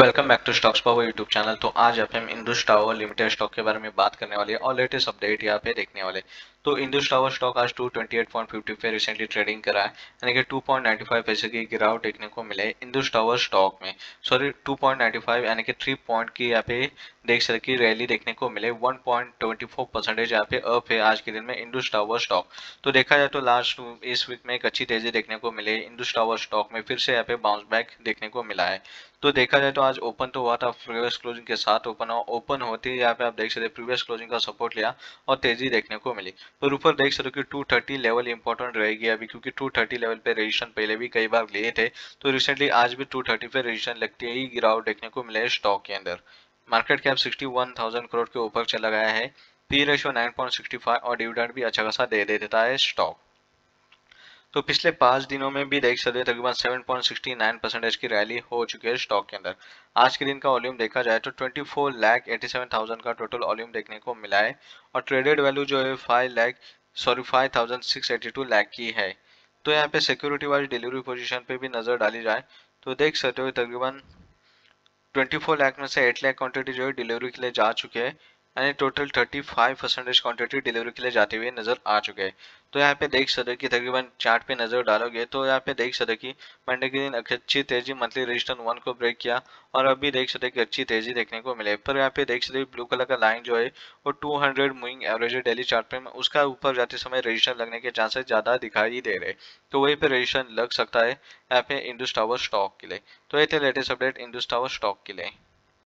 Welcome back to stocks power YouTube channel. तो आज यहाँ पे हम इंडस टावर लिमिटेड स्टॉक के बारे में बात करने वाले हैं और लेटेस्ट अपडेट यहाँ पे देखने वाले। तो इंडस टावर स्टॉक आज 228.50 पे रिसेंटली ट्रेडिंग करा है, यानी कि 2.95 पैसे की गिरावट देखने को मिले इंडस टावर स्टॉक में। सॉरी 2.95 यानी कि 3 पॉइंट की यहाँ पे देख सकते रैली देखने को मिले। 1.24% यहाँ पे अप है आज के दिन में इंडस टावर स्टॉक। तो देखा जाए तो लास्ट इस वीक में एक अच्छी तेजी देखने को मिले इंडस टावर स्टॉक में, फिर से यहाँ पे बाउंस बैक देखने को मिला है। तो देखा जाए तो आज ओपन तो हुआ था प्रीवियस क्लोजिंग के साथ, ओपन होते ही यहाँ पे आप देख सकते प्रीवियस क्लोजिंग का सपोर्ट लिया और तेजी देखने को मिली। पर ऊपर देख सकते हो कि 230 लेवल इंपॉर्टेंट रहेगी अभी, क्योंकि 230 लेवल पे रेजिस्टेंस पहले भी कई बार लिए थे। तो रिसेंटली आज भी 230 पे रेजिस्टेंस लगते ही गिरावट देखने को मिले स्टॉक के अंदर। मार्केट कैप 61,000 करोड़ के ऊपर चला गया है। पी रेशो 9.65 और डिविडेंड भी अच्छा खासा दे देता है स्टॉक। तो पिछले 5 दिनों में भी देख सकते तकरीबन 7.69% की रैली हो चुकी है स्टॉक के अंदर। आज के दिन का वॉल्यूम देखा जाए तो 24,87,000 का टोटल वॉल्यूम देखने को मिला है और ट्रेडेड वैल्यू जो है 5,682 लाख की है। तो यहाँ पे सिक्योरिटी वाइज डिलीवरी पोजीशन पे भी नज़र डाली जाए तो देख सकते हो तकरीबन 24 लाख में से 8 लाख क्वान्टिटी जो है डिलीवरी के लिए जा चुके हैं, यानी टोटल 35% क्वांटिटी डिलीवरी के लिए जाते हुए नजर आ चुके हैं। तो यहाँ पे देख सकते कि तकरीबन चार्ट पे नजर डालोगे तो यहाँ पे देख सकते कि मंडे के दिन अच्छी तेजी मंथली रेजिस्टेंस 1 को ब्रेक किया और अभी देख सकते कि अच्छी तेजी देखने को मिले। पर यहाँ पे देख सकते ब्लू कलर का लाइन जो है वो 200 मूविंग एवरेज डेली चार्ट पे, उसका ऊपर जाते समय रेजिस्टेंस लगने के चांसेस ज्यादा दिखाई दे रहे, तो वही पे रेजिस्टेंस लग सकता है यहाँ पे इंडस टावर स्टॉक के लिए। तो ये थे latest update Indus tower stock के लिए।